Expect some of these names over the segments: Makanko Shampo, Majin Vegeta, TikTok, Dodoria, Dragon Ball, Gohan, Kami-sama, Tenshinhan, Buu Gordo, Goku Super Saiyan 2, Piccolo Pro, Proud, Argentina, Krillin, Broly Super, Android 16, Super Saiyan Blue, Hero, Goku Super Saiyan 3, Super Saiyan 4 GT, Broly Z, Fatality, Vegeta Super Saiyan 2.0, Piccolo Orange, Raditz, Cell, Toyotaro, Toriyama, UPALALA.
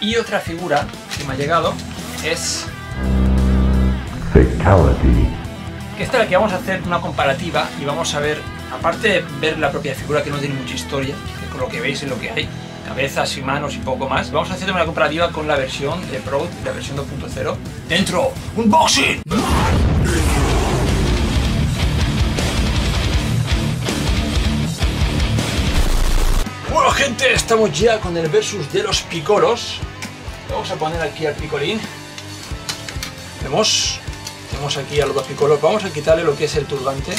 Y otra figura que me ha llegado es... Fatality. Que esta es la que vamos a hacer una comparativa y vamos a ver, aparte de ver la propia figura que no tiene mucha historia, que con lo que veis es lo que hay, cabezas y manos y poco más, vamos a hacer una comparativa con la versión de Proud, la versión 2.0. ¡Dentro! ¡Unboxing! Bueno, gente, estamos ya con el versus de los Piccolos. Vamos a poner aquí al Piccolín. Vemos, tenemos aquí a los Piccolos. Vamos a quitarle lo que es el turbante.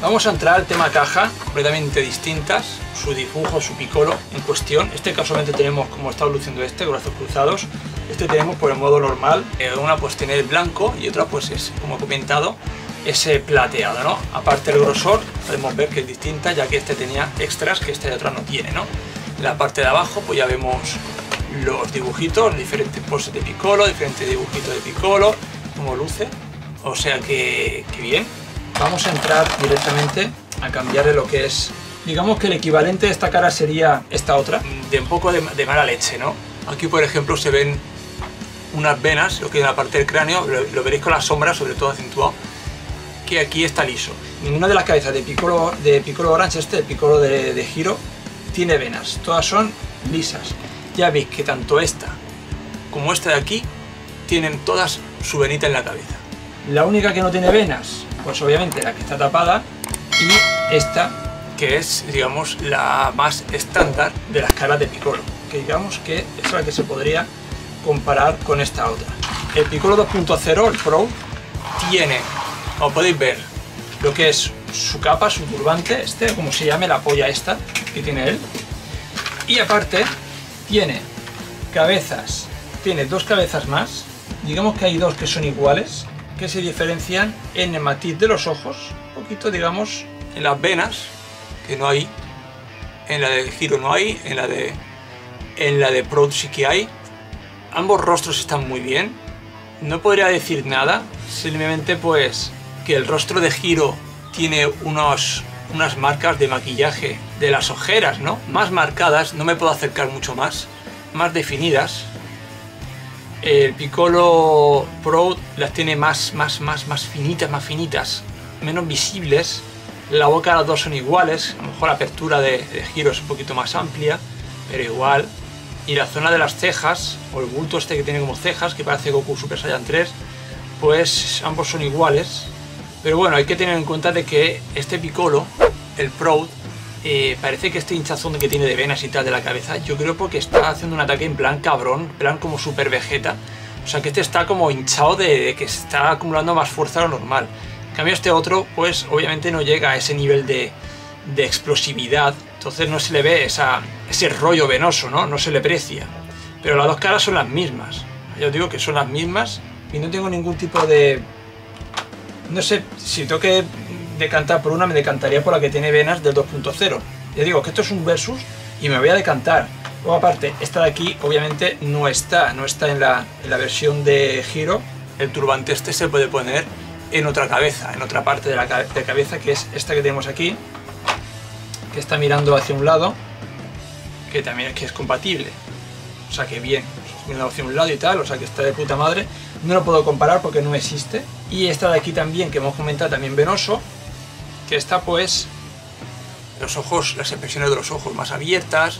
Vamos a entrar al tema caja, completamente distintas, su dibujo, su Piccolo en cuestión. Este casualmente tenemos, como está luciendo este, brazos cruzados. Este tenemos por el modo normal, una pues tiene el blanco y otra pues es, como he comentado, ese plateado, ¿no? Aparte el grosor, podemos ver que es distinta, ya que este tenía extras que esta de otra no tiene, ¿no? En la parte de abajo pues ya vemos los dibujitos, diferentes poses de Piccolo, diferentes dibujitos de Piccolo, como luce, o sea que bien. Vamos a entrar directamente a cambiarle lo que es, digamos que el equivalente de esta cara sería esta otra, de un poco de mala leche, ¿no? Aquí por ejemplo se ven unas venas, lo que es en la parte del cráneo, lo veréis con las sombras, sobre todo acentuado, que aquí está liso. Ninguna de las cabezas de Piccolo Orange, este, el Piccolo de Hero, tiene venas, todas son lisas. Ya veis que tanto esta como esta de aquí tienen todas su venita en la cabeza. La única que no tiene venas, pues obviamente la que está tapada, y esta, que es, digamos, la más estándar de las caras de Piccolo, que digamos que es la que se podría comparar con esta otra. El Piccolo 2.0, el Pro, tiene, como podéis ver, lo que es su capa, su turbante, este, como se llame, la polla esta que tiene él, y aparte tiene cabezas, tiene dos cabezas más, digamos que hay dos que son iguales, que se diferencian en el matiz de los ojos, un poquito digamos en las venas, que no hay, en la de Hero no hay, en la de Proud sí que hay. Ambos rostros están muy bien, no podría decir nada, simplemente pues que el rostro de Hero tiene unas marcas de maquillaje de las ojeras, ¿no? Más marcadas, no me puedo acercar mucho más definidas. El Piccolo Pro las tiene más finitas, menos visibles. La boca de las dos son iguales, a lo mejor la apertura de Hero es un poquito más amplia, pero igual. Y la zona de las cejas, o el bulto este que tiene como cejas, que parece Goku Super Saiyan 3, pues ambos son iguales. Pero bueno, hay que tener en cuenta de que este Piccolo, el Pro, parece que este hinchazón que tiene de venas y tal de la cabeza, yo creo porque está haciendo un ataque en plan cabrón, plan como Super Vegeta. O sea que este está como hinchado de que está acumulando más fuerza de lo normal. En cambio este otro, pues obviamente no llega a ese nivel de explosividad, entonces no se le ve ese rollo venoso, ¿no? No se le aprecia. Pero las dos caras son las mismas, yo digo que son las mismas y no tengo ningún tipo de... No sé, si tengo que decantar por una, me decantaría por la que tiene venas del 2.0. Ya digo que esto es un versus y me voy a decantar. Luego aparte, esta de aquí obviamente no está en la versión de Hero. El turbante este se puede poner en otra cabeza, en otra parte de la cabeza, que es esta que tenemos aquí, que está mirando hacia un lado, que también es que es compatible. O sea que bien, mirando hacia un lado y tal, o sea que está de puta madre. No lo puedo comparar porque no existe. Y esta de aquí también, que hemos comentado, también venoso, que está pues los ojos, las expresiones de los ojos más abiertas,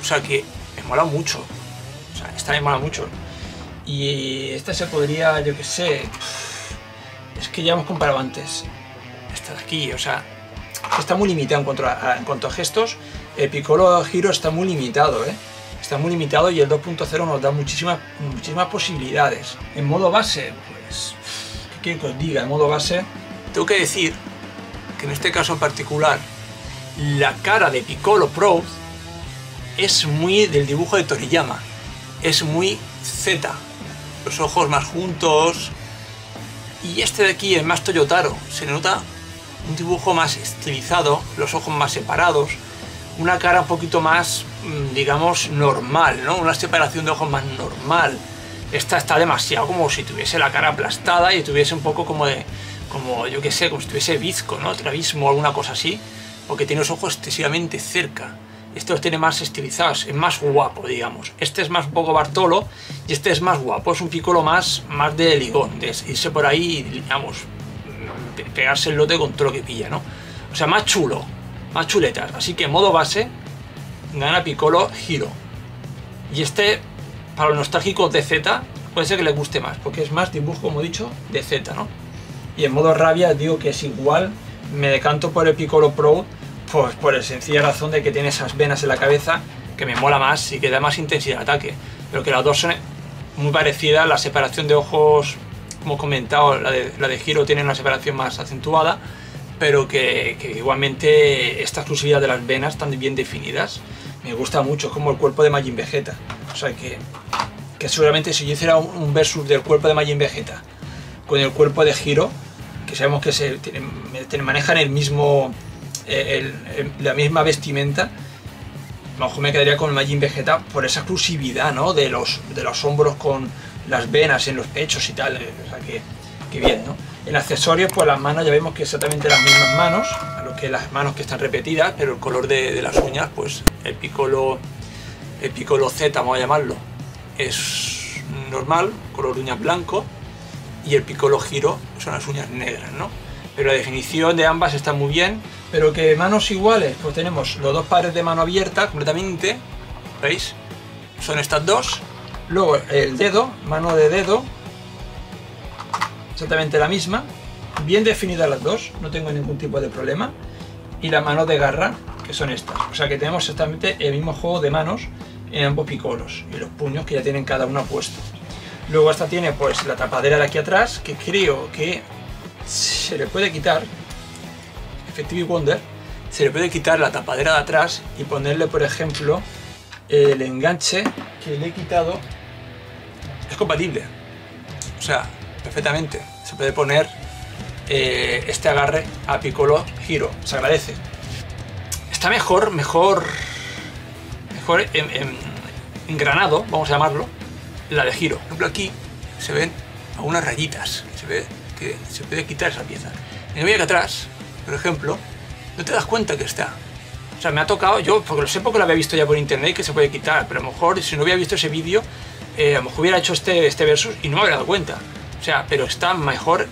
o sea que me mola mucho, o sea, esta me mola mucho. Y esta se podría, yo que sé, es que ya hemos comparado antes, esta de aquí, o sea, está muy limitada en cuanto a gestos. El Piccolo Hero está muy limitado, está muy limitado, y el 2.0 nos da muchísimas posibilidades. En modo base, pues, ¿qué quiero que os diga? En modo base, tengo que decir que en este caso en particular, la cara de Piccolo Pro es muy del dibujo de Toriyama, es muy Z, los ojos más juntos, y este de aquí es más Toyotaro, se nota un dibujo más estilizado, los ojos más separados, una cara un poquito más, digamos, normal, ¿no? Una separación de ojos más normal. Esta está demasiado como si tuviese la cara aplastada y tuviese un poco como de... como yo que sé, como si tuviese bizco, ¿no? Travismo o alguna cosa así, porque tiene los ojos excesivamente cerca. Este los tiene más estilizados, es más guapo, digamos. Este es más un poco Bartolo y este es más guapo, es un Piccolo más de ligón, de irse por ahí, digamos, pegarse el lote con todo lo que pilla, ¿no? O sea, más chulo, más chuletas. Así que en modo base gana Piccolo Hero. Y este, para los nostálgicos de Z, puede ser que les guste más, porque es más dibujo, como he dicho, de Z, ¿no? Y en modo rabia digo que es igual, me decanto por el Piccolo Pro, pues por la sencilla razón de que tiene esas venas en la cabeza, que me mola más y que da más intensidad de ataque. Pero que las dos son muy parecidas, la separación de ojos, como he comentado, la de Hero tiene una separación más acentuada, pero que igualmente esta exclusividad de las venas tan bien definidas me gusta mucho, es como el cuerpo de Majin Vegeta. O sea que seguramente si yo hiciera un versus del cuerpo de Majin Vegeta con el cuerpo de Hero, que sabemos que manejan la misma vestimenta, a lo mejor me quedaría con el Majin Vegeta por esa exclusividad, ¿no? de los hombros con las venas en los pechos y tal, o sea que bien, ¿no? En accesorios, pues las manos ya vemos que exactamente las mismas manos, a lo que las manos que están repetidas, pero el color de las uñas, pues el Piccolo Z, vamos a llamarlo, es normal, color de uñas blanco, y el Piccolo Hero son las uñas negras, ¿no? Pero la definición de ambas está muy bien. Pero que manos iguales, pues tenemos los dos pares de mano abierta completamente, ¿veis? Son estas dos. Luego el dedo, mano de dedo, exactamente la misma, bien definidas las dos, no tengo ningún tipo de problema. Y la mano de garra, que son estas. O sea que tenemos exactamente el mismo juego de manos en ambos Piccolos, y los puños que ya tienen cada uno puesto. Luego esta tiene pues la tapadera de aquí atrás, que creo que se le puede quitar, Effective Wonder, se le puede quitar la tapadera de atrás y ponerle, por ejemplo, el enganche que le he quitado. Es compatible, o sea, perfectamente, se puede poner este agarre a Piccolo Hero, se agradece. Está mejor engranado, vamos a llamarlo, la de Hero. Por ejemplo, aquí se ven algunas rayitas, se puede quitar esa pieza. Y me voy acá atrás, por ejemplo, no te das cuenta que está. O sea, me ha tocado, yo porque lo sé porque lo había visto ya por internet que se puede quitar, pero a lo mejor si no hubiera visto ese vídeo, a lo mejor hubiera hecho este versus y no me habría dado cuenta. O sea, pero está mejor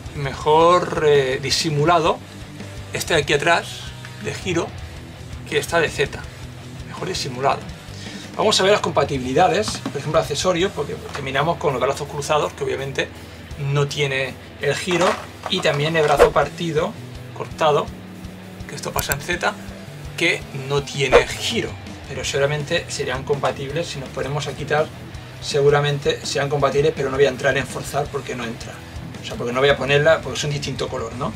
disimulado este de aquí atrás, de Hero, que está de Z. Mejor disimulado. Vamos a ver las compatibilidades, por ejemplo, accesorios, porque terminamos con los brazos cruzados, que obviamente no tiene el Hero, y también el brazo partido, cortado, que esto pasa en Z, que no tiene Hero, pero seguramente serán compatibles. Si nos ponemos a quitar, seguramente serán compatibles, pero no voy a entrar en forzar porque no entra, o sea, porque no voy a ponerla, porque son distinto color, ¿no?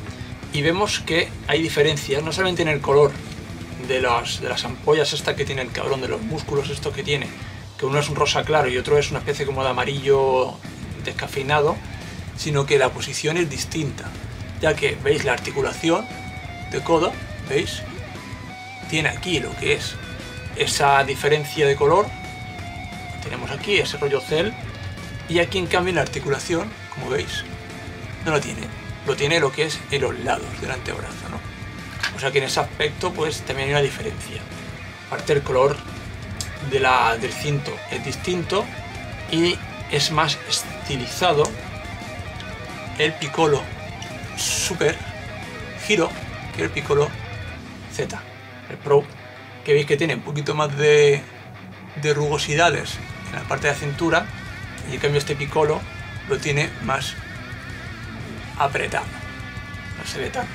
Y vemos que hay diferencias, no solamente en el color de las ampollas estas que tiene el cabrón, de los músculos estos que tiene, que uno es un rosa claro y otro es una especie como de amarillo descafeinado, sino que la posición es distinta, ya que veis la articulación de codo, veis, tiene aquí lo que es esa diferencia de color, tenemos aquí ese rollo Cell, y aquí en cambio en la articulación, como veis, no lo tiene, lo tiene lo que es en los lados del antebrazo, ¿no? O sea que en ese aspecto pues también hay una diferencia. Aparte el color del cinto es distinto y es más estilizado el Piccolo Super Hero que el Piccolo Z, el Pro, que veis que tiene un poquito más de rugosidades en la parte de la cintura, y en cambio este Piccolo lo tiene más apretado, no se ve tanto.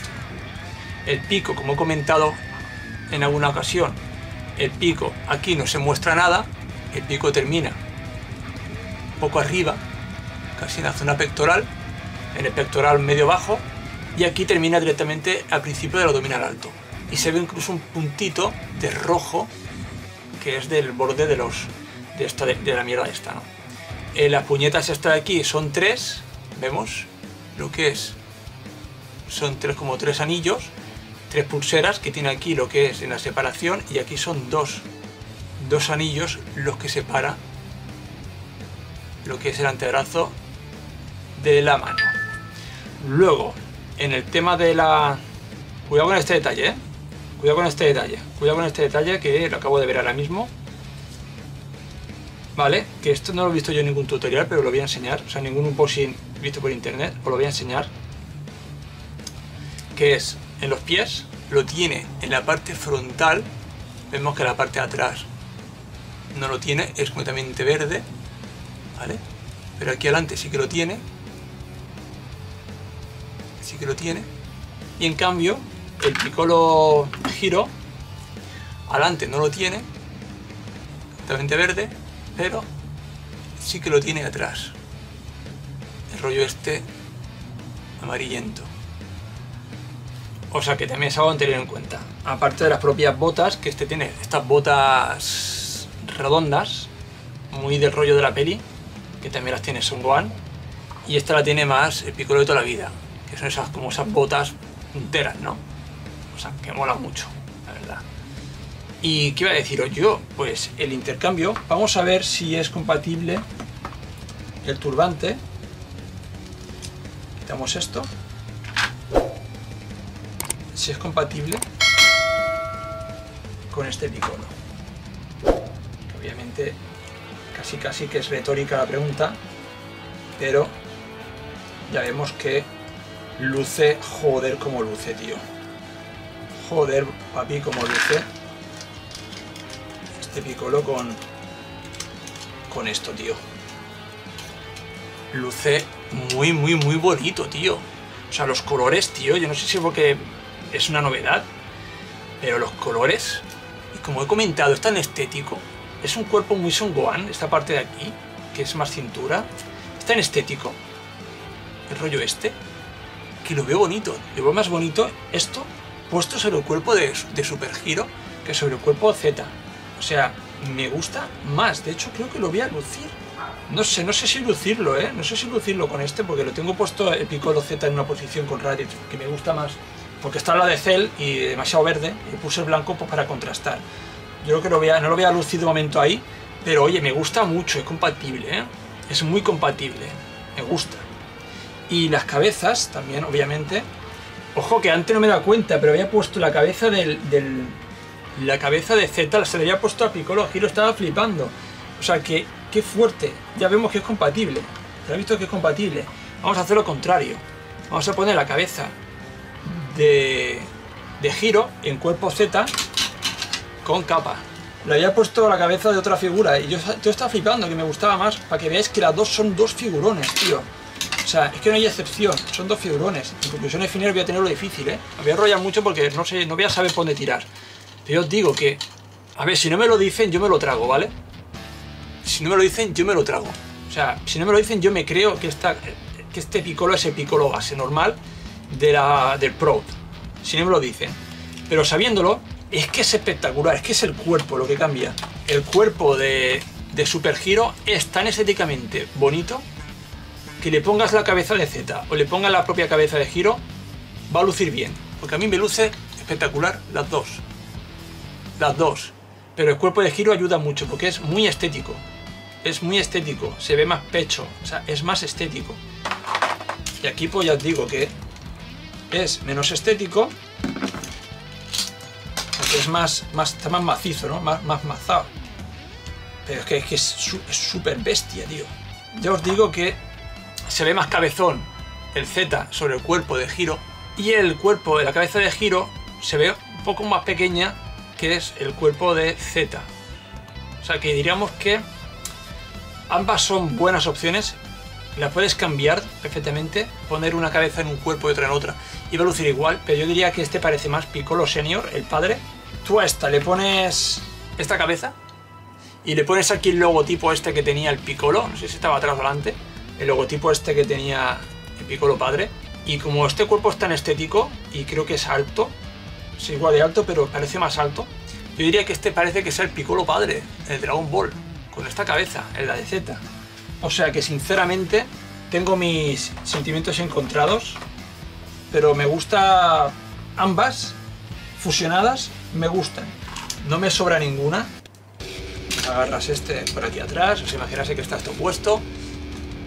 El pico, como he comentado en alguna ocasión, el pico aquí no se muestra nada, el pico termina un poco arriba, casi en la zona pectoral, en el pectoral medio bajo, y aquí termina directamente al principio del abdominal alto, y se ve incluso un puntito de rojo que es del borde de la mierda esta, ¿no? Las puñetas estas de aquí son tres, vemos lo que es, son tres, como tres anillos, tres pulseras que tiene aquí lo que es en la separación, y aquí son dos anillos los que separa lo que es el antebrazo de la mano. Luego en el tema de la, cuidado con este detalle, Cuidado con este detalle. Cuidado con este detalle que lo acabo de ver ahora mismo. Vale, que esto no lo he visto yo en ningún tutorial, pero lo voy a enseñar. O sea, ningún unboxing visto por internet. Os lo voy a enseñar. Que es en los pies. Lo tiene en la parte frontal. Vemos que la parte de atrás no lo tiene, es completamente verde, ¿vale? Pero aquí adelante sí que lo tiene. Sí que lo tiene. Y en cambio, el Piccolo Hero adelante no lo tiene, completamente verde, pero sí que lo tiene atrás. El rollo este amarillento. O sea que también es algo a tener en cuenta. Aparte de las propias botas, que este tiene estas botas redondas, muy del rollo de la peli, que también las tiene Son Gohan. Y esta la tiene más el Piccolo de toda la vida, que son esas como esas botas punteras, ¿no? O sea, que mola mucho, la verdad. ¿Y qué iba a deciros yo? Pues el intercambio, vamos a ver si es compatible el turbante. Quitamos esto. Si es compatible con este Piccolo. Obviamente casi que es retórica la pregunta, pero ya vemos que luce, joder como luce, tío. Joder, papi, como luce este Piccolo con esto, tío. Luce muy bonito, tío. O sea, los colores, tío, yo no sé si es porque es una novedad, pero los colores, y como he comentado, es tan estético. Es un cuerpo muy Son Gohan, esta parte de aquí, que es más cintura. Es tan estético, el rollo este, que lo veo bonito. Lo veo más bonito esto, puesto sobre el cuerpo de Super Hero, que sobre el cuerpo Z. O sea, me gusta más. De hecho, creo que lo voy a lucir. No sé si lucirlo, ¿eh? No sé si lucirlo con este, porque lo tengo puesto el Piccolo Z en una posición con Raditz, que me gusta más. Porque está la de Cell y demasiado verde, y puse el blanco pues para contrastar. Yo creo que no lo voy a lucir de momento ahí, pero oye, me gusta mucho, es compatible, ¿eh? Es muy compatible, me gusta. Y las cabezas también, obviamente. Ojo que antes no me he dado cuenta, pero había puesto la cabeza la cabeza de Z, se le había puesto a Piccolo Hero, estaba flipando. O sea que, qué fuerte, ya vemos que es compatible, ya he visto que es compatible. Vamos a hacer lo contrario, vamos a poner la cabeza de Hero en cuerpo Z con capa. Le había puesto la cabeza de otra figura y yo estaba flipando, que me gustaba más, para que veáis que las dos son dos figurones, tío. O sea, es que no hay excepción, son dos figurones. En conclusiones finales voy a tenerlo difícil, ¿eh? Me voy a enrollar mucho porque no sé, no voy a saber por dónde tirar. Pero yo os digo que, a ver, si no me lo dicen yo me lo trago, ¿vale? Si no me lo dicen yo me lo trago. O sea, si no me lo dicen yo me creo que este Piccolo es el Piccolo base normal del Proud, si no me lo dicen, pero sabiéndolo, es que es espectacular, es que es el cuerpo lo que cambia. El cuerpo de Super Hero es tan estéticamente bonito que le pongas la cabeza de Z o le pongas la propia cabeza de Hero, va a lucir bien, porque a mí me luce espectacular las dos, pero el cuerpo de Hero ayuda mucho porque es muy estético, se ve más pecho, o sea, es más estético. Y aquí pues ya os digo que es menos estético, porque es está más macizo, ¿no? Más mazado. Pero es que es súper bestia, tío. Ya os digo que se ve más cabezón el Z sobre el cuerpo de Hero, y el cuerpo de la cabeza de Hero se ve un poco más pequeña que es el cuerpo de Z. O sea que diríamos que ambas son buenas opciones. La puedes cambiar perfectamente, poner una cabeza en un cuerpo y otra en otra, y va a lucir igual, pero yo diría que este parece más Piccolo Senior, el padre. Tú a esta le pones esta cabeza y le pones aquí el logotipo este que tenía el Piccolo, no sé si estaba atrás o delante, el logotipo este que tenía el Piccolo padre, y como este cuerpo es tan estético y creo que es alto, es igual de alto pero parece más alto, yo diría que este parece que es el Piccolo padre, el Dragon Ball, con esta cabeza, en la de Z. O sea que sinceramente tengo mis sentimientos encontrados, pero me gusta ambas fusionadas, me gustan. No me sobra ninguna. Agarras este por aquí atrás, os imagináis que está esto puesto,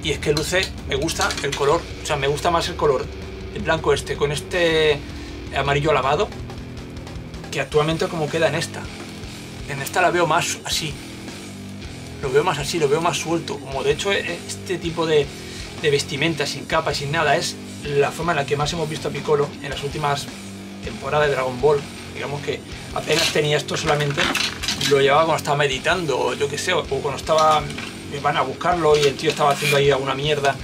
y es que luce, me gusta el color, o sea, me gusta más el color, el blanco este, con este amarillo lavado, que actualmente como queda en esta. En esta la veo más así. Lo veo más así, lo veo más suelto. Como de hecho este tipo de vestimenta sin capa, sin nada, es la forma en la que más hemos visto a Piccolo en las últimas temporadas de Dragon Ball. Digamos que apenas tenía esto, solamente lo llevaba cuando estaba meditando, o yo qué sé, o cuando estaba, van a buscarlo y el tío estaba haciendo ahí alguna mierda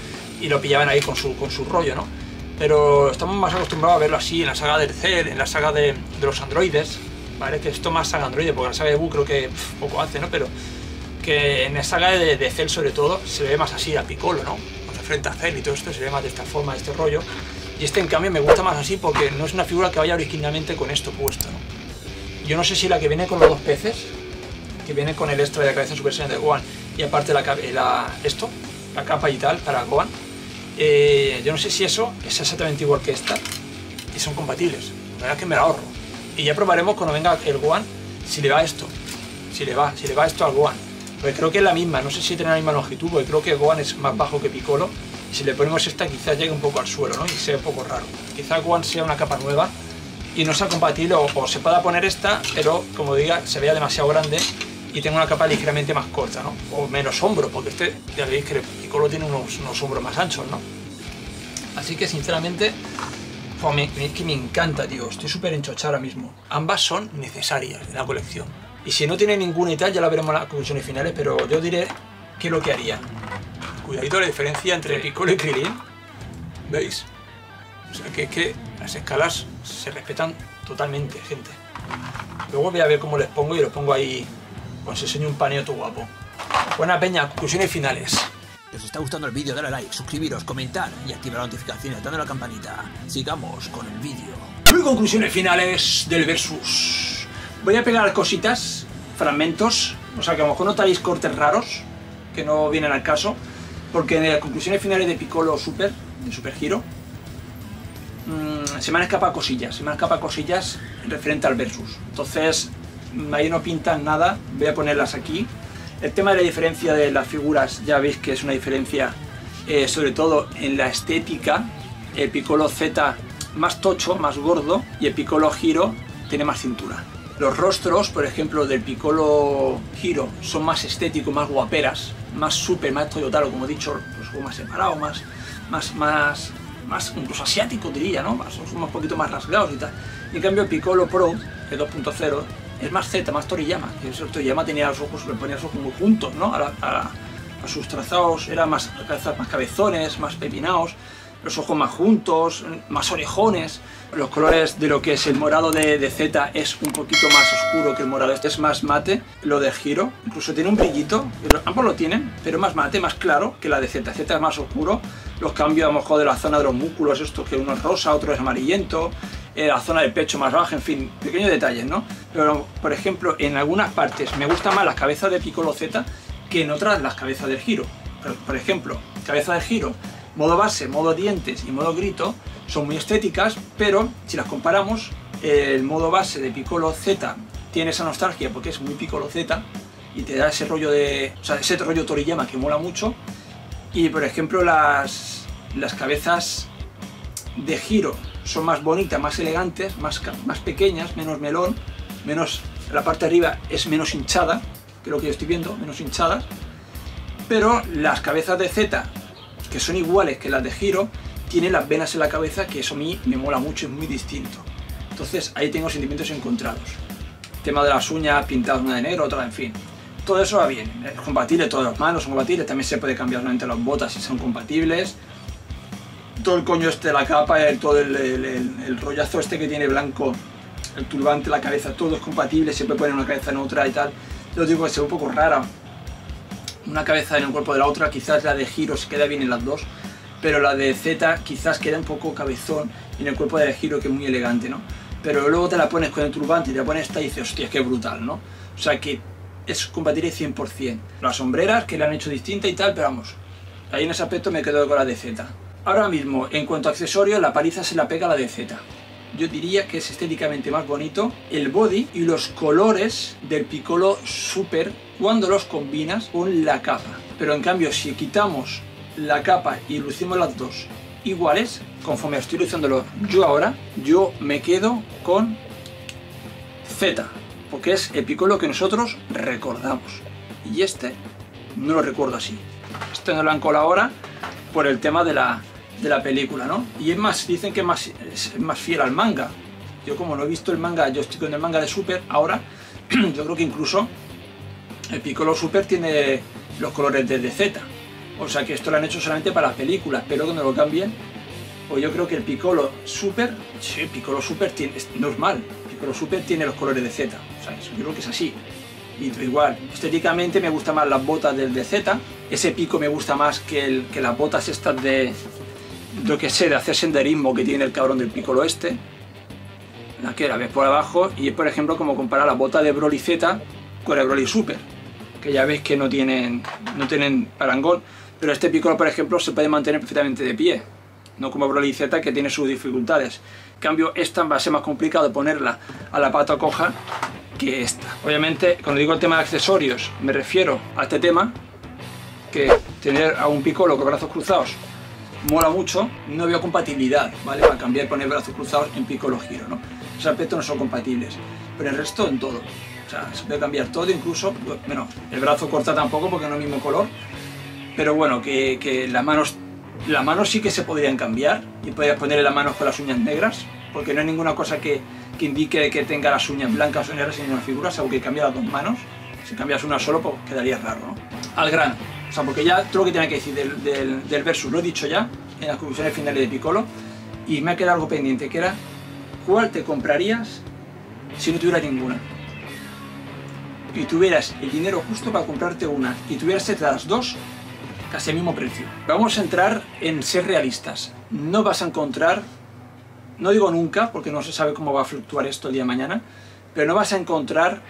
y lo pillaban ahí con su rollo, ¿no? Pero estamos más acostumbrados a verlo así en la saga del Cell, en la saga de los androides, ¿vale? Que esto más saga androide, porque la saga de Buu creo que poco hace, ¿no? Pero que en la saga de Cell sobre todo se ve más así a Piccolo, ¿no? Cuando enfrenta a Cell y todo esto se ve más de esta forma, de este rollo. Y este en cambio me gusta más así porque no es una figura que vaya originalmente con esto puesto, ¿no? Yo no sé si la que viene con los dos peces, que viene con el extra de la cabeza Super Saiyan de Gohan y aparte la capa y tal para Gohan, yo no sé si eso es exactamente igual que esta y son compatibles. La verdad es que me la ahorro y ya probaremos cuando venga el Gohan si le va esto, si le va esto al Gohan, porque creo que es la misma, no sé si tiene la misma longitud, porque creo que Gohan es más bajo que Piccolo. Si le ponemos esta quizás llegue un poco al suelo, ¿no? Y sea un poco raro. Quizás Gohan sea una capa nueva y no sea compatible, o se pueda poner esta, pero como diga, se vea demasiado grande y tenga una capa ligeramente más corta, ¿no? O menos hombros, porque este, ya veis que Piccolo tiene unos hombros más anchos, ¿no? Así que sinceramente, es que me encanta, tío. Estoy súper enchochado ahora mismo. Ambas son necesarias en la colección. Y si no tiene ninguna y tal, ya la veremos en las conclusiones finales, pero yo diré qué es lo que haría. Cuidadito la diferencia entre Piccolo y Krillin, ¿veis? O sea que es que las escalas se respetan totalmente, gente. Luego voy a ver cómo les pongo y los pongo ahí, os enseño un paneo todo guapo. Buena peña, conclusiones finales. Si os está gustando el vídeo, dale a like, suscribiros, comentar y activar las notificaciones dando la campanita. Sigamos con el vídeo. Muy conclusiones finales del versus. Voy a pegar cositas, fragmentos, o sea que a lo mejor notáis cortes raros que no vienen al caso. Porque en las conclusiones finales de Piccolo Super, de Super Hero, se me han escapado cosillas referente al versus. Entonces, ahí no pintan nada, voy a ponerlas aquí. El tema de la diferencia de las figuras, ya veis que es una diferencia sobre todo en la estética. El Piccolo Z más tocho, más gordo, y el Piccolo Hero tiene más cintura. Los rostros, por ejemplo, del Piccolo Hero son más estéticos, más guaperas, más super, más Toyotaro, como he dicho, pues más separado, más incluso asiático diría, ¿no? Más, son un poquito más rasgados y tal. Y en cambio el Piccolo Pro, el 2.0, es más Z, más Toriyama. Y el Toriyama tenía los ojos, le ponía los ojos muy juntos, ¿no? A sus trazados, eran más cabezones, más pepinados, los ojos más juntos, más orejones. Los colores de lo que es el morado de Z es un poquito más oscuro que el morado, este es más mate. Lo de Hero incluso tiene un brillito, ambos lo tienen, pero más mate, más claro que la de Z. Z es más oscuro. Los cambios a lo mejor de la zona de los músculos, esto que uno es rosa, otro es amarillento, la zona del pecho más baja, en fin, pequeños detalles, ¿no? Pero por ejemplo, en algunas partes me gustan más las cabezas de Piccolo Z que en otras las cabezas del Hero. Por ejemplo, cabeza del Hero, modo base, modo dientes y modo grito son muy estéticas, pero si las comparamos, el modo base de Piccolo Z tiene esa nostalgia porque es muy Piccolo Z y te da ese rollo ese rollo Toriyama que mola mucho. Y por ejemplo, las cabezas de Hero son más bonitas, más elegantes, más pequeñas, menos melón, menos, la parte de arriba es menos hinchada, que lo que yo estoy viendo, menos hinchadas. Pero las cabezas de Z, que son iguales que las de Hero, tienen las venas en la cabeza, que eso a mí me mola mucho, es muy distinto. Entonces ahí tengo sentimientos encontrados. El tema de las uñas pintadas, una de negro, otra, en fin. Todo eso va bien, es compatible, todas las manos son compatibles, también se puede cambiar entre las botas si son compatibles. Todo el coño este, la capa, todo el rollazo este que tiene blanco, el turbante, la cabeza, todo es compatible, siempre ponen una cabeza en otra y tal. Yo digo que se ve un poco rara una cabeza en el cuerpo de la otra, quizás la de Hero se queda bien en las dos, pero la de Z quizás queda un poco cabezón en el cuerpo de Hero, que es muy elegante, ¿no? Pero luego te la pones con el turbante y te la pones esta y dices, hostia, qué brutal, ¿no? O sea que es compatible 100%. Las hombreras que la han hecho distinta y tal, pero vamos, ahí en ese aspecto me quedo con la de Z. Ahora mismo, en cuanto a accesorios, la paliza se la pega a la de Z. Yo diría que es estéticamente más bonito el body y los colores del Piccolo Super cuando los combinas con la capa. Pero en cambio, si quitamos la capa y lucimos las dos iguales, conforme estoy luciéndolo yo ahora, yo me quedo con Z, porque es el Piccolo que nosotros recordamos. Y este no lo recuerdo así. Este no lo han colado ahora por el tema de la película, ¿no? Y es más, dicen que es más fiel al manga. Yo como no he visto el manga, yo estoy con el manga de Super ahora, yo creo que incluso el Piccolo Super tiene los colores de Z. O sea que esto lo han hecho solamente para las películas, pero cuando lo cambien, pues yo creo que el Piccolo Super, sí, Piccolo Super tiene, es normal, Piccolo Super tiene los colores de Z, o sea, yo creo que es así. Y igual, estéticamente me gustan más las botas del DZ, ese pico me gusta más que las botas estas de lo que sé, de hacer senderismo que tiene el cabrón del Piccolo este. La que la ves por abajo, y es por ejemplo como comparar la bota de Broly Z con el Broly Super, que ya veis que no tienen parangón, pero este Piccolo por ejemplo se puede mantener perfectamente de pie, no como Broly Z que tiene sus dificultades. En cambio esta va a ser más complicado ponerla a la pata coja que esta. Obviamente cuando digo el tema de accesorios me refiero a este tema, que tener a un Piccolo con brazos cruzados mola mucho, no veo compatibilidad, ¿vale? Para cambiar y poner brazos cruzados en Piccolo Hero, ¿no? Esos aspectos no son compatibles, pero el resto en todo. O sea, se puede cambiar todo, incluso, bueno, el brazo corta tampoco porque no es el mismo color, pero bueno, que las manos sí que se podrían cambiar, y podrías ponerle las manos con las uñas negras, porque no hay ninguna cosa que indique que tenga las uñas blancas o negras en ninguna figura, salvo que cambie las dos manos. Si cambias una solo, pues quedaría raro, ¿no? Al grano. O sea, porque ya todo lo que tenía que decir del versus lo he dicho ya en las conclusiones finales de Piccolo, y me ha quedado algo pendiente, que era ¿cuál te comprarías si no tuvieras ninguna? Y tuvieras el dinero justo para comprarte una, y tuvieras entre las dos casi el mismo precio. Vamos a entrar en ser realistas. No vas a encontrar, no digo nunca, porque no se sabe cómo va a fluctuar esto el día de mañana, pero no vas a encontrar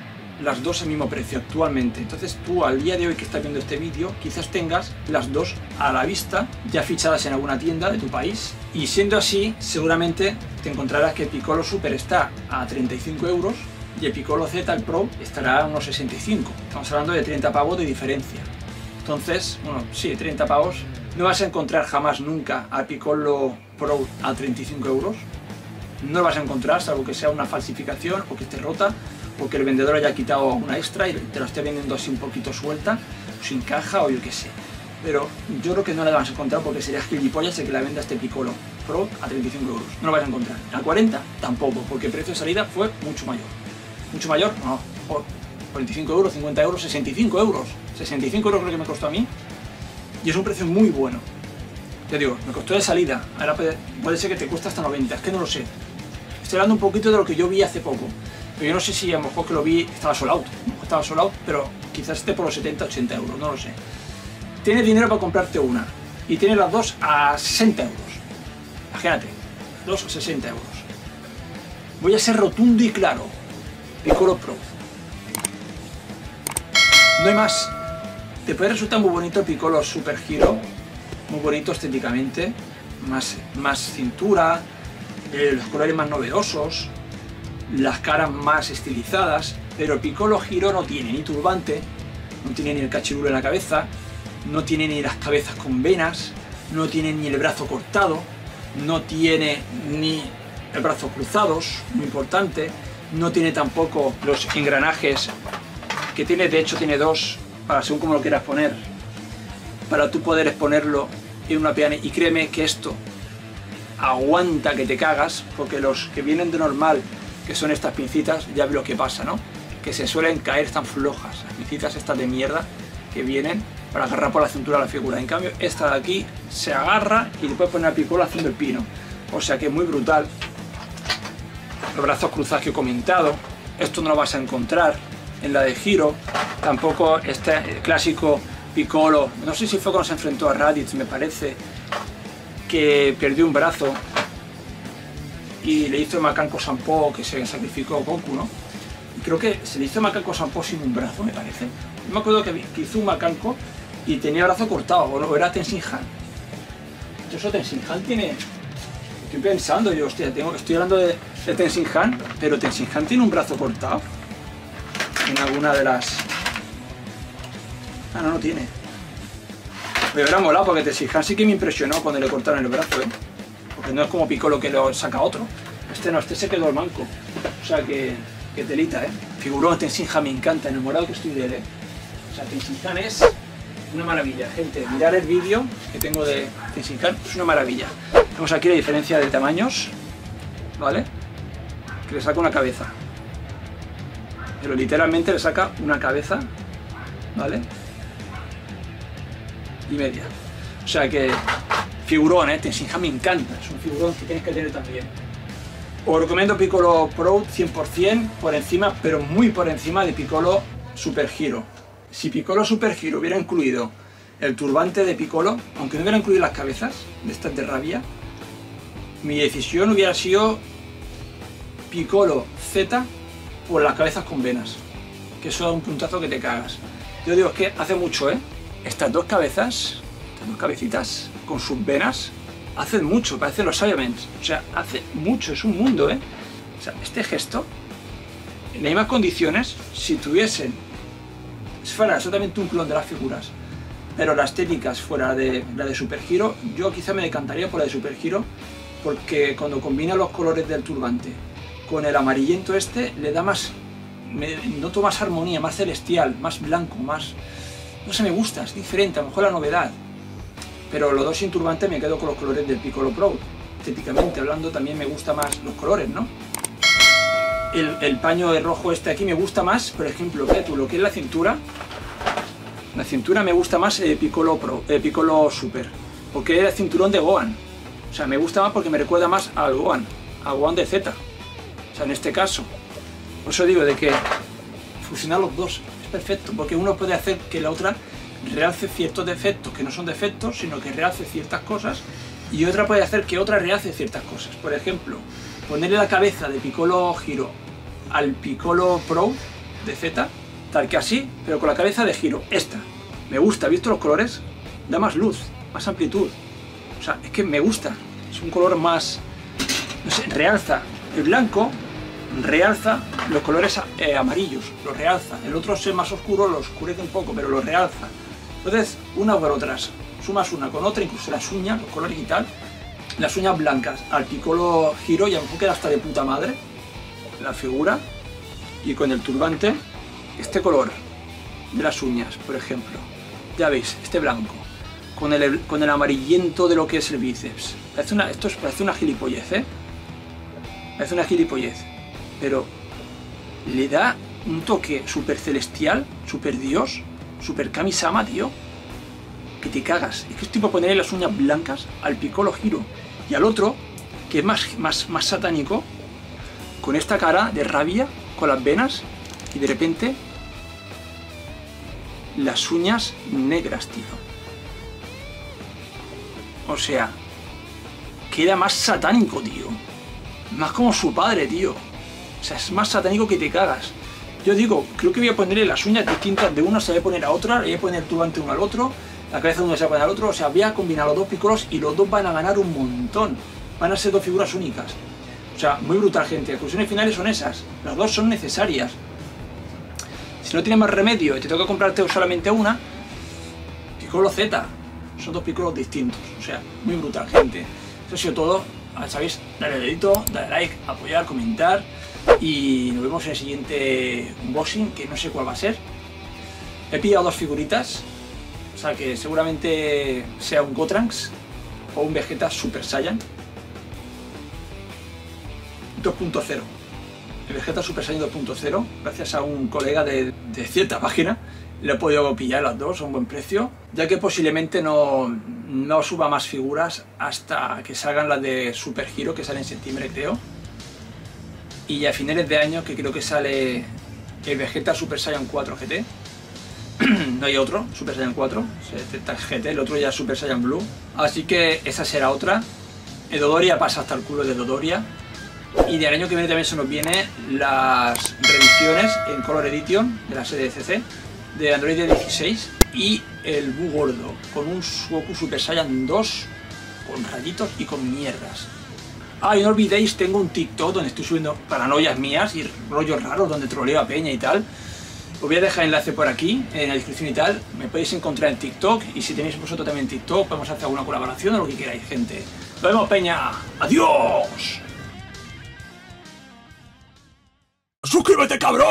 las dos al mismo precio actualmente. Entonces tú al día de hoy que estás viendo este vídeo, quizás tengas las dos a la vista, ya fichadas en alguna tienda de tu país, y siendo así, seguramente te encontrarás que el Piccolo Super está a 35 euros y el Piccolo Z, el Pro, estará a unos 65. Estamos hablando de 30 pavos de diferencia. Entonces, bueno, sí, 30 pavos. No vas a encontrar jamás nunca al Piccolo Pro a 35 euros. No lo vas a encontrar, salvo que sea una falsificación o que esté rota, porque el vendedor haya quitado una extra y te lo esté vendiendo así un poquito suelta, o sin caja, o yo qué sé. Pero yo creo que no la vas a encontrar, porque sería gilipollas el que la venda este Piccolo Pro a 35 euros. No lo vas a encontrar. A 40 tampoco, porque el precio de salida fue mucho mayor. ¿Mucho mayor? No. Por 45 euros, 50 euros, 65 euros. 65 euros creo que me costó a mí. Y es un precio muy bueno. Te digo, me costó de salida. Ahora puede ser que te cueste hasta 90, es que no lo sé. Estoy hablando un poquito de lo que yo vi hace poco. Pero yo no sé si a lo mejor que lo vi estaba sold out, pero quizás esté por los 70, 80 euros, no lo sé. Tienes dinero para comprarte una y tienes las dos a 60 euros. Imagínate, dos a 60 euros. Voy a ser rotundo y claro. Piccolo Pro. No hay más. Te puede resultar muy bonito el Piccolo Super Hero, muy bonito estéticamente, más cintura, los colores más novedosos, las caras más estilizadas, pero Piccolo Hero no tiene ni turbante, no tiene ni el cachirulo en la cabeza, no tiene ni las cabezas con venas, no tiene ni el brazo cortado, no tiene ni el brazo cruzados, muy importante, no tiene tampoco los engranajes que tiene, de hecho tiene dos, para según como lo quieras poner, para tú poder ponerlo en una peana, y créeme que esto aguanta que te cagas, porque los que vienen de normal, que son estas pincitas, ya ves lo que pasa, ¿no? Que se suelen caer tan flojas, las pincitas estas de mierda que vienen para agarrar por la cintura a la figura. En cambio, esta de aquí se agarra y le puedes poner a Piccolo haciendo el pino. O sea que es muy brutal. Los brazos cruzados que he comentado, esto no lo vas a encontrar en la de Hero. Tampoco este clásico Piccolo, no sé si fue cuando se enfrentó a Raditz, me parece, que perdió un brazo y le hizo el Makanko Shampo, que se sacrificó Goku, ¿no? Y creo que se le hizo Makanko Shampo sin un brazo, me parece. Yo me acuerdo que hizo un Makanko y tenía el brazo cortado, o era Tenshinhan. Eso Tenshinhan tiene... Estoy pensando yo, hostia, estoy hablando de Tenshinhan, pero Tenshinhan tiene un brazo cortado en alguna de las... Ah, no, no tiene. Me hubiera molado, porque Tenshinhan sí que me impresionó cuando le cortaron el brazo, ¿eh? Porque no es como Piccolo que lo saca otro. Este no, este se quedó el manco. O sea que Qué telita, ¿eh? Figurón Tenshinhan, me encanta, enamorado que estoy de él, ¿eh? O sea, Tenshinhan es una maravilla, gente. Mirar el vídeo que tengo de Tenshinhan, es una maravilla. Vemos aquí la diferencia de tamaños, ¿vale? Que le saca una cabeza. Pero literalmente le saca una cabeza, ¿vale? Y media. O sea que, figurón, ¿eh? Tenshinhan me encanta, es un figurón que tienes que tener también. Os recomiendo Piccolo Proud 100% por encima, pero muy por encima de Piccolo Super Hero. Si Piccolo Super Hero hubiera incluido el turbante de Piccolo, aunque no hubiera incluido las cabezas de estas de rabia, mi decisión hubiera sido Piccolo Z por las cabezas con venas, que eso da un puntazo que te cagas. Yo digo, es que hace mucho, ¿eh? Estas dos cabezas, estas dos cabecitas con sus venas, hacen mucho, parecen los Saiyamans, o sea, hace mucho, es un mundo, ¿eh? O sea, este gesto, en las mismas condiciones, si tuviesen, fuera absolutamente un clon de las figuras, pero las técnicas fuera de la de Super Hero, yo quizá me decantaría por la de Super Hero, porque cuando combina los colores del turbante con el amarillento este, le da más, noto más armonía, más celestial, más blanco, más, no sé, me gusta, es diferente, a lo mejor la novedad. Pero los dos sin turbante me quedo con los colores del Piccolo Pro. Estéticamente hablando también me gusta más los colores, ¿no? El paño de rojo este aquí me gusta más, por ejemplo, ve tú lo que es la cintura. La cintura me gusta más Piccolo Pro, Piccolo Super, porque era el cinturón de Gohan. O sea, me gusta más porque me recuerda más al Gohan de Z. O sea, en este caso. Por eso digo de que fusionar los dos es perfecto, porque uno puede hacer que la otra rehace ciertos defectos que no son defectos, sino que rehace ciertas cosas, y otra puede hacer que otra rehace ciertas cosas. Por ejemplo, ponerle la cabeza de Piccolo Hero al Piccolo Pro de Z, tal que así, pero con la cabeza de Hero, esta. Me gusta, ¿has visto los colores? Da más luz, más amplitud. O sea, es que me gusta, es un color más, no sé, realza. El blanco realza los colores amarillos, los realza. El otro, ser más oscuro, lo oscurece un poco, pero lo realza. Entonces, una por otras, sumas una con otra, incluso las uñas, los colores y tal, las uñas blancas al Piccolo Hero, y a lo mejor queda hasta de puta madre la figura. Y con el turbante, este color de las uñas, por ejemplo, ya veis, este blanco, con el amarillento de lo que es el bíceps. Parece una gilipollez, ¿eh? Parece una gilipollez, pero le da un toque súper celestial, súper dios, super Kami-sama, tío, que te cagas. Es que es tipo ponerle las uñas blancas al Piccolo Hero, y al otro, que es más satánico, con esta cara de rabia, con las venas, y de repente las uñas negras, tío. O sea, queda más satánico, tío, más como su padre, tío. O sea, es más satánico que te cagas. Yo digo, creo que voy a ponerle las uñas distintas de una, se voy a poner a otra, le voy a poner el turbante uno al otro, la cabeza de uno se va a poner al otro, o sea, voy a combinar los dos Piccolos y los dos van a ganar un montón, van a ser dos figuras únicas. O sea, muy brutal, gente. Las conclusiones finales son esas, las dos son necesarias. Si no tienes más remedio y te toca comprarte solamente una, Piccolo Z, son dos Piccolos distintos, o sea, muy brutal, gente. Eso ha sido todo, ya sabéis, dale dedito, dale like, apoyar, comentar. Y nos vemos en el siguiente unboxing, que no sé cuál va a ser. He pillado dos figuritas, o sea que seguramente sea un Gotranks o un Vegeta Super Saiyan 2.0. El Vegeta Super Saiyan 2.0, gracias a un colega de cierta página, le he podido pillar las dos a un buen precio, ya que posiblemente no suba más figuras hasta que salgan las de Super Hero, que sale en septiembre, creo. Y a finales de año, que creo que sale el Vegeta Super Saiyan 4 GT. No hay otro, Super Saiyan 4, GT, el otro ya es Super Saiyan Blue. Así que esa será otra. El Dodoria pasa hasta el culo de Dodoria. Y del año que viene también se nos vienen las revisiones en Color Edition de la serie CC, de Android 16 y el Buu Gordo, con un Goku Super Saiyan 2 con rayitos y con mierdas. Ah, y no olvidéis, tengo un TikTok donde estoy subiendo paranoias mías y rollos raros donde troleo a peña y tal. Os voy a dejar enlace por aquí, en la descripción y tal. Me podéis encontrar en TikTok, y si tenéis vosotros también TikTok, podemos hacer alguna colaboración o lo que queráis, gente. ¡Nos vemos, peña! ¡Adiós! ¡Suscríbete, cabrón!